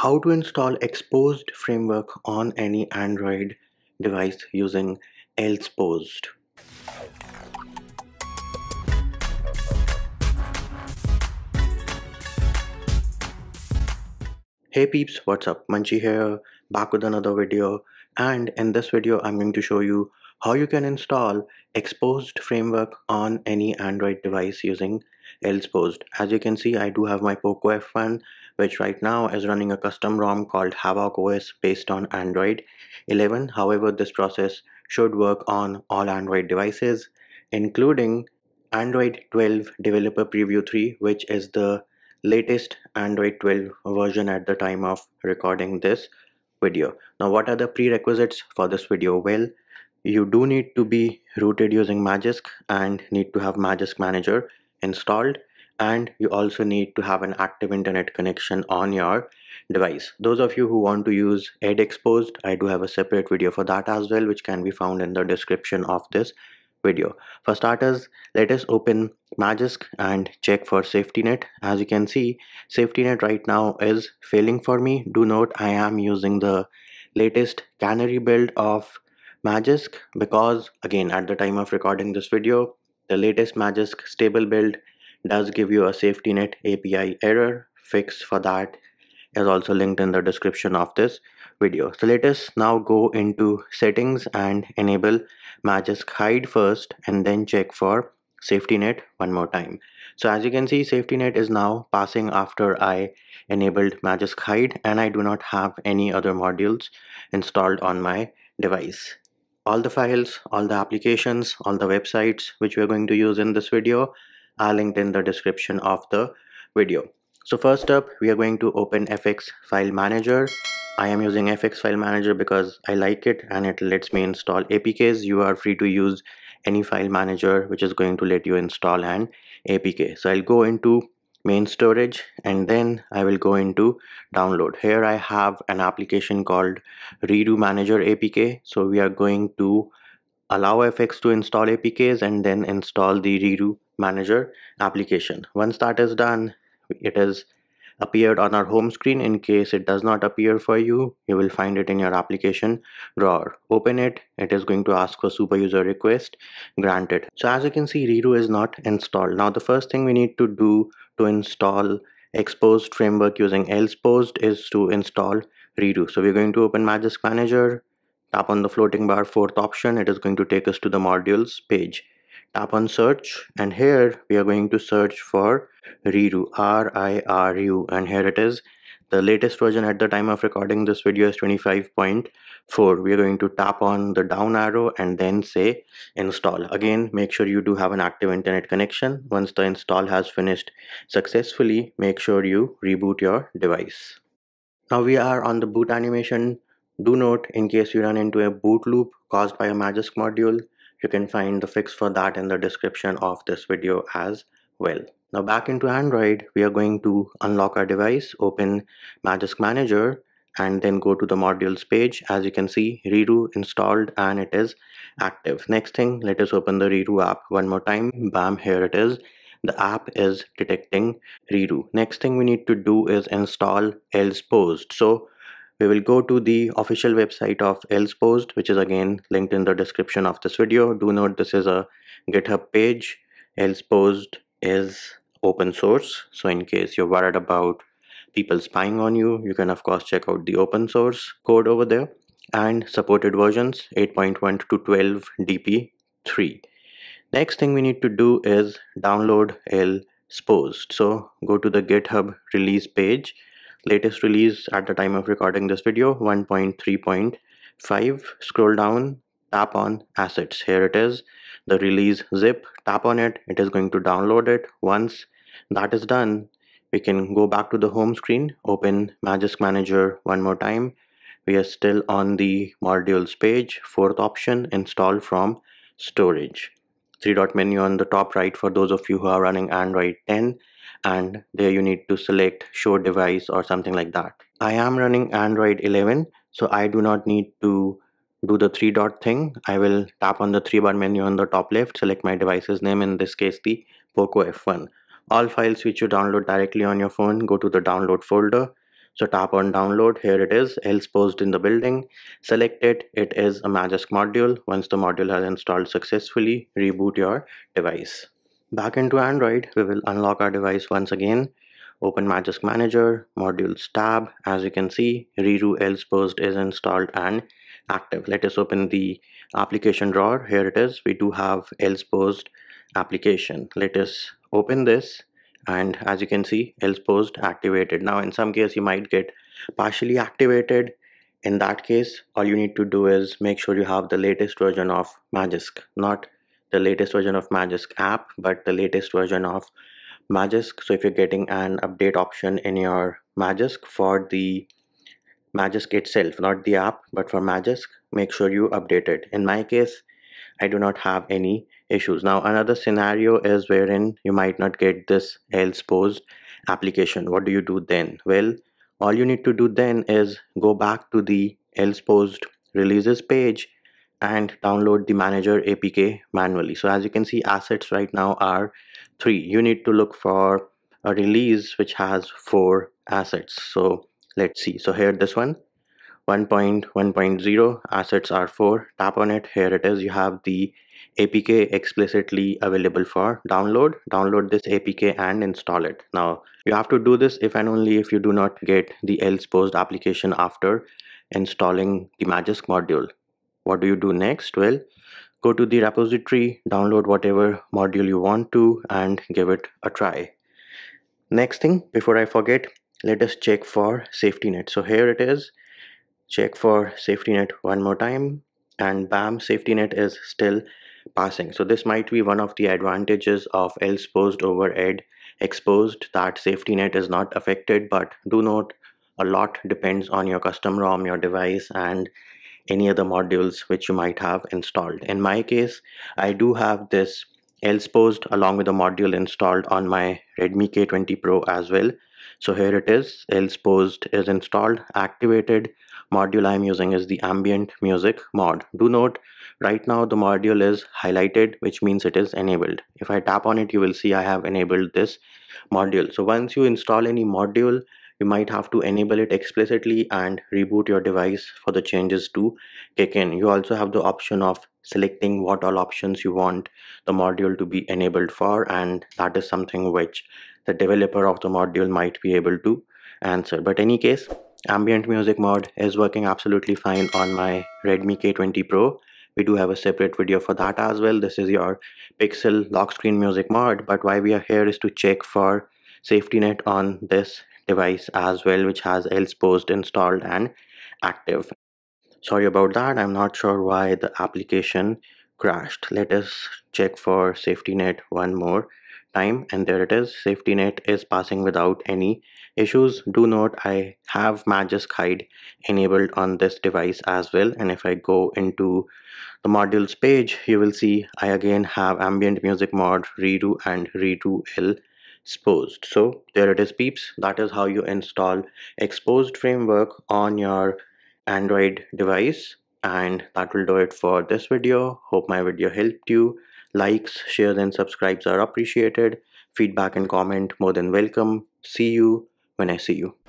how to install Xposed framework on any Android device using LSPosed. Hey peeps, what's up? Manchi here, back with another video, and in this video I'm going to show you how you can install Xposed framework on any Android device using LSPosed. As you can see, I do have my Poco F1, which right now is running a custom ROM called Havoc OS based on Android 11. However, this process should work on all Android devices, including Android 12 Developer Preview 3, which is the latest Android 12 version at the time of recording this video. Now, what are the prerequisites for this video? Well, you do need to be rooted using Magisk and need to have Magisk Manager installed, and you also need to have an active internet connection on your device. Those of you who want to use EdXposed, I do have a separate video for that as well, which can be found in the description of this video. For starters, let us open Magisk and check for SafetyNet. As you can see, SafetyNet right now is failing for me. Do note, I am using the latest canary build of Magisk because, again, at the time of recording this video, the latest Magisk stable build does give you a SafetyNet API error. Fix for that is also linked in the description of this video. So let us now go into settings and enable Magisk hide first, and then check for SafetyNet one more time. So as you can see, SafetyNet is now passing after I enabled Magisk hide, and I do not have any other modules installed on my device. All the files, all the applications, all the websites which we are going to use in this video are linked in the description of the video. So first up, we are going to open FX file manager. I am using FX file manager because I like it and it lets me install APKs. You are free to use any file manager which is going to let you install an APK. So I'll go into main storage, and then I will go into download. Here I have an application called Riru Manager APK. So we are going to allow FX to install APKs and then install the Riru Manager application. Once that is done, it has appeared on our home screen. In case it does not appear for you, you will find it in your application drawer. Open it. It is going to ask for super user request. Granted. So as you can see, Riru is not installed. Now the first thing we need to do to install Xposed framework using LSPosed is to install Riru. So we're going to open Magisk Manager, tap on the floating bar fourth option. It is going to take us to the modules page. Tap on search, and here we are going to search for Riru, R-I-R-U, and here it is. The latest version at the time of recording this video is 25.4. We are going to tap on the down arrow and then say install. Again, make sure you do have an active internet connection. Once the install has finished successfully, make sure you reboot your device. Now we are on the boot animation. Do note, in case you run into a boot loop caused by a Magisk module, you can find the fix for that in the description of this video as well. Now back into Android, we are going to unlock our device, open Magisk Manager, and then go to the modules page. As you can see, Riru installed and it is active. Next thing, let us open the Riru app one more time. Bam, here it is. The app is detecting Riru. Next thing we need to do is install LSPosed. So we will go to the official website of LSPosed, which is again linked in the description of this video. Do note, this is a GitHub page. LSPosed is open source, so in case you're worried about people spying on you, you can of course check out the open source code over there, and supported versions 8.1 to 12 DP3. Next thing we need to do is download LSPosed. So go to the GitHub release page. Latest release at the time of recording this video, 1.3.5. Scroll down, tap on assets. Here it is, the release zip. Tap on it. It is going to download it. Once that is done, we can go back to the home screen, open Magisk Manager one more time. We are still on the modules page, fourth option, install from storage. Three-dot menu on the top right for those of you who are running Android 10, and there you need to select show device or something like that. I am running Android 11, so I do not need to do the three-dot thing. I will tap on the three-bar menu on the top left, select my device's name, in this case the Poco F1. All files which you download directly on your phone, go to the download folder, So tap on download. Here it is, LSPosed in the building. Select it. It is a Magisk module. Once the module has installed successfully, reboot your device. Back into Android, we will unlock our device once again. Open Magisk Manager, modules tab. As you can see, Riru LSPosed is installed and active. Let us open the application drawer. Here it is. We do have LSPosed application. Let us open this. And as you can see, LSPosed activated. Now in some case you might get partially activated. In that case, all you need to do is make sure you have the latest version of Magisk, not the latest version of Magisk app, but the latest version of Magisk. So if you're getting an update option in your Magisk for the Magisk itself, not the app, but for Magisk, make sure you update it. In my case, I do not have any issues. Now another scenario is wherein you might not get this LSPosed application. What do you do then? Well, all you need to do then is go back to the LSPosed releases page and download the manager APK manually. So as you can see, assets right now are 3. You need to look for a release which has 4 assets. So let's see. So here this one, 1.1.0, assets are 4. Tap on it. Here it is. You have the APK explicitly available for download. Download this APK and install it. Now you have to do this if and only if you do not get the LSPosed application after installing the Magisk module. What do you do next? Well, go to the repository, download whatever module you want to and give it a try. Next thing, before I forget, let us check for SafetyNet. So here it is. Check for SafetyNet one more time, and bam, SafetyNet is still passing. So this might be one of the advantages of LSPosed over EdXposed, that SafetyNet is not affected. But do note, a lot depends on your custom ROM, your device, and any other modules which you might have installed. In my case, I do have this LSPosed along with a module installed on my Redmi K20 Pro as well. So here it is, LSPosed is installed, activated. Module I'm using is the Ambient Music Mod. Do note, right now the module is highlighted, which means it is enabled. If I tap on it, you will see I have enabled this module. So once you install any module, you might have to enable it explicitly and reboot your device for the changes to kick in. You also have the option of selecting what all options you want the module to be enabled for, and that is something which the developer of the module might be able to answer. But in any case, Ambient Music Mod is working absolutely fine on my Redmi K20 Pro. We do have a separate video for that as well. This is your Pixel Lock Screen Music Mod, but why we are here is to check for SafetyNet on this device as well, which has LSPosed installed and active. Sorry about that, I'm not sure why the application crashed. Let us check for SafetyNet one more time, and there it is. SafetyNet is passing without any issues. Do note, I have Magisk Hide enabled on this device as well, and if I go into the modules page, you will see I again have Ambient Music Mod, Riru, and Riru LSPosed. So there it is, peeps. That is how you install Xposed framework on your Android device, and that will do it for this video. Hope my video helped you. Likes, shares, and subscribes are appreciated. Feedback and comment more than welcome. See you when I see you.